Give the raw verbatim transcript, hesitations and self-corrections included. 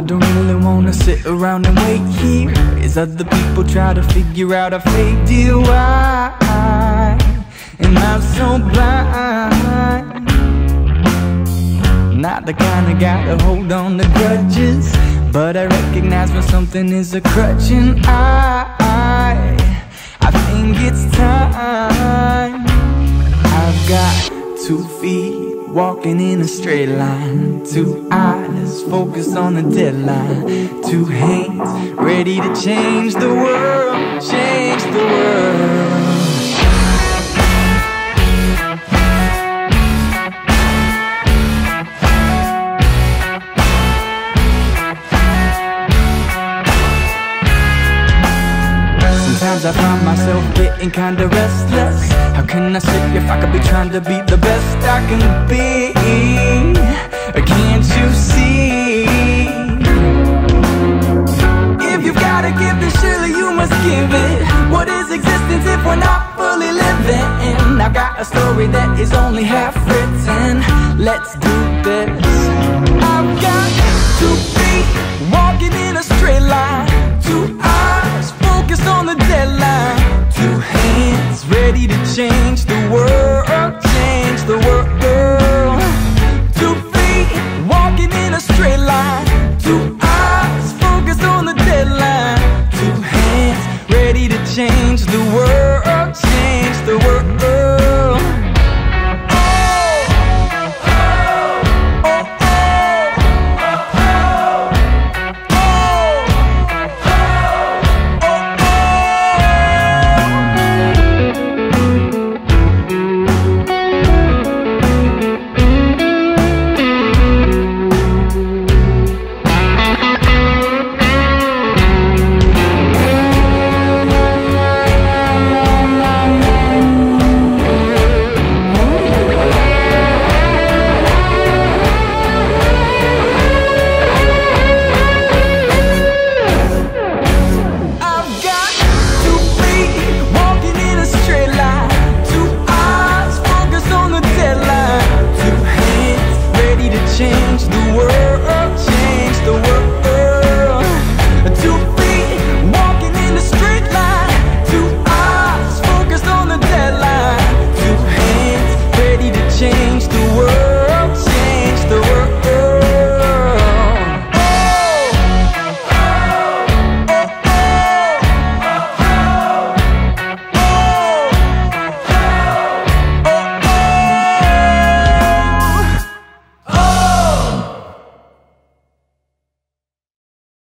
I don't really wanna sit around and wait here as other people try to figure out our fate. Dear, why am I so blind? Not the kind of guy to hold on to grudges, but I recognize when something is a crutch, and I, I, I think it's time. I've got two feet walking in a straight line, two eyes focused on the deadline, two hands ready to change the world, change the world. Sometimes I find myself getting kinda restless. How can I sit if I could be trying to be the best I can be? Or can't you see? If you've gotta give, then surely you must give it. What is existence if we're not fully living? I've got a story that is only half written. Let's do this. I've got two feet walking in a straight line, two eyes focused on the deadline, two hands ready to change the world, change the world.